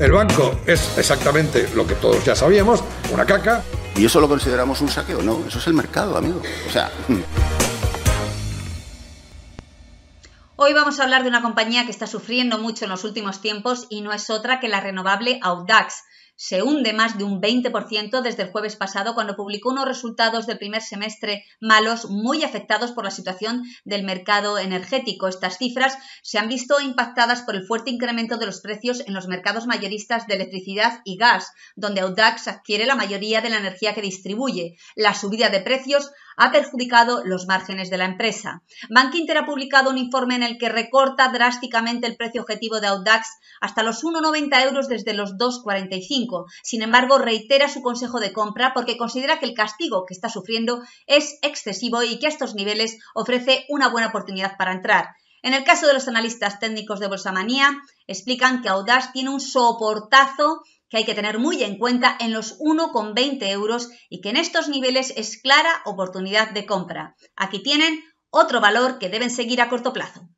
El banco es exactamente lo que todos ya sabíamos, una caca. ¿Y eso lo consideramos un saqueo? No, eso es el mercado, amigo. O sea... Hoy vamos a hablar de una compañía que está sufriendo mucho en los últimos tiempos y no es otra que la renovable Audax. Se hunde más de un 20% desde el jueves pasado cuando publicó unos resultados del primer semestre malos, muy afectados por la situación del mercado energético. Estas cifras se han visto impactadas por el fuerte incremento de los precios en los mercados mayoristas de electricidad y gas, donde Audax adquiere la mayoría de la energía que distribuye. La subida de precios ha perjudicado los márgenes de la empresa. Bankinter ha publicado un informe en el que recorta drásticamente el precio objetivo de Audax hasta los 1,90 € desde los 2,45. Sin embargo, reitera su consejo de compra porque considera que el castigo que está sufriendo es excesivo y que a estos niveles ofrece una buena oportunidad para entrar. En el caso de los analistas técnicos de Bolsa Manía, explican que Audax tiene un soportazo que hay que tener muy en cuenta en los 1,20 € y que en estos niveles es clara oportunidad de compra. Aquí tienen otro valor que deben seguir a corto plazo.